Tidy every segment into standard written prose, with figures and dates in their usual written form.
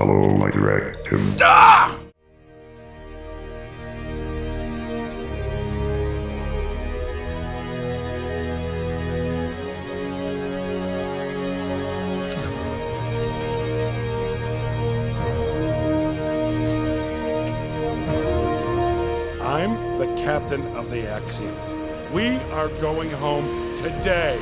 Follow my directive. Ah! I'm the captain of the Axiom. We are going home today.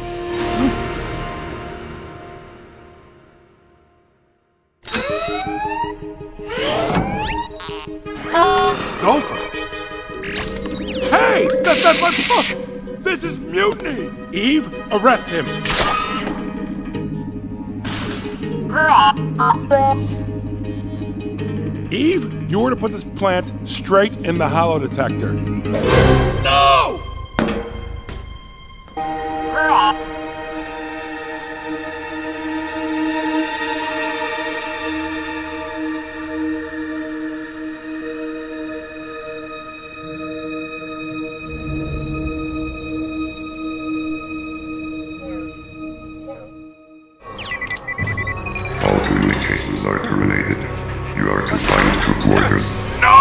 Go for it. Hey! That's my fault! This is mutiny! Eve, arrest him! Eve, you were to put this plant straight in the hollow detector. No! All criminal cases are terminated. You are confined to quarters. No!